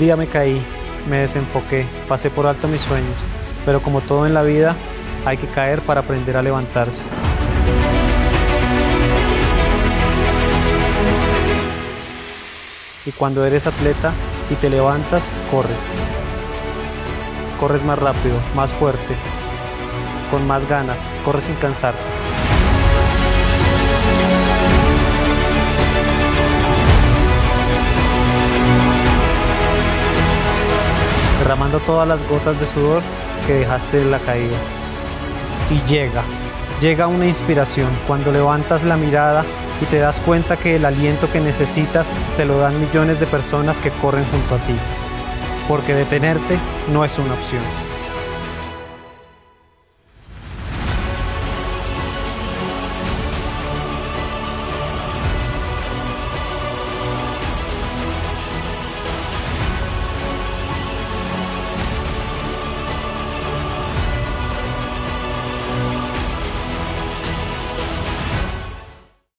día me caí, me desenfoqué, pasé por alto mis sueños, pero como todo en la vida, hay que caer para aprender a levantarse. Y cuando eres atleta y te levantas, corres. Corres más rápido, más fuerte, con más ganas, corres sin cansarte. Derramando todas las gotas de sudor que dejaste en la caída. Y llega una inspiración cuando levantas la mirada y te das cuenta que el aliento que necesitas te lo dan millones de personas que corren junto a ti. Porque detenerte no es una opción.